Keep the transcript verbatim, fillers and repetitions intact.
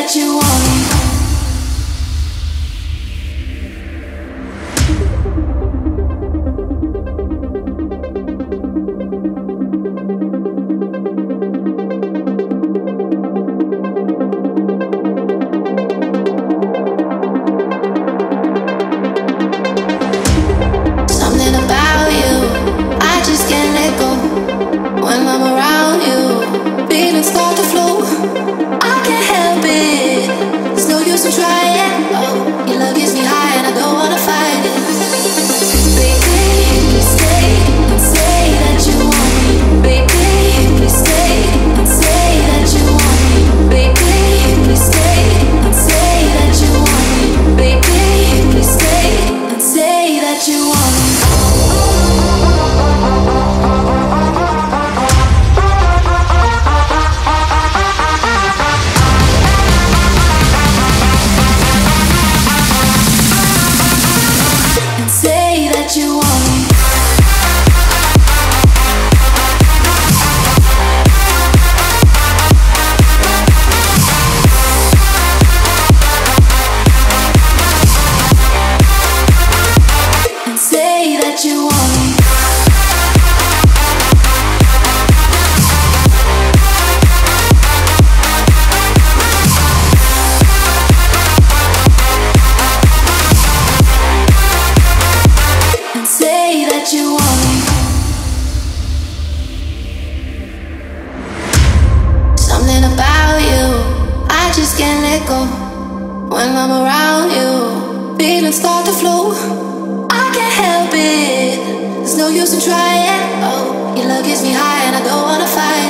that you want. When I'm around you, feelings start to flow. I can't help it, there's no use in trying. Oh, your love gets me high and I don't wanna fight.